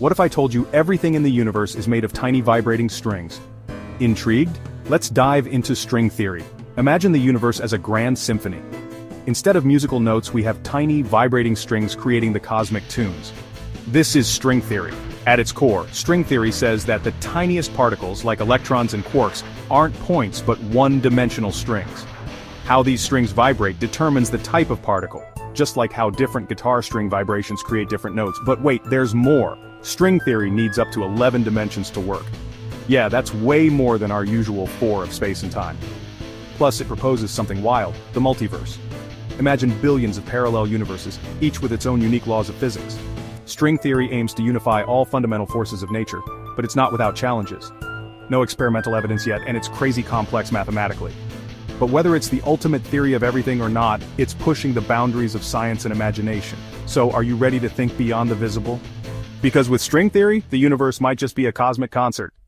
What if I told you everything in the universe is made of tiny vibrating strings? Intrigued? Let's dive into string theory. Imagine the universe as a grand symphony. Instead of musical notes, we have tiny vibrating strings creating the cosmic tunes. This is string theory. At its core, string theory says that the tiniest particles, like electrons and quarks, aren't points but one-dimensional strings. How these strings vibrate determines the type of particle, just like how different guitar string vibrations create different notes. But wait, there's more. String theory needs up to 11 dimensions to work. Yeah, that's way more than our usual 4 of space and time. Plus, it proposes something wild, the multiverse. Imagine billions of parallel universes, each with its own unique laws of physics. String theory aims to unify all fundamental forces of nature, but it's not without challenges. No experimental evidence yet, and it's crazy complex mathematically. But whether it's the ultimate theory of everything or not, it's pushing the boundaries of science and imagination. So are you ready to think beyond the visible? Because with string theory, the universe might just be a cosmic concert.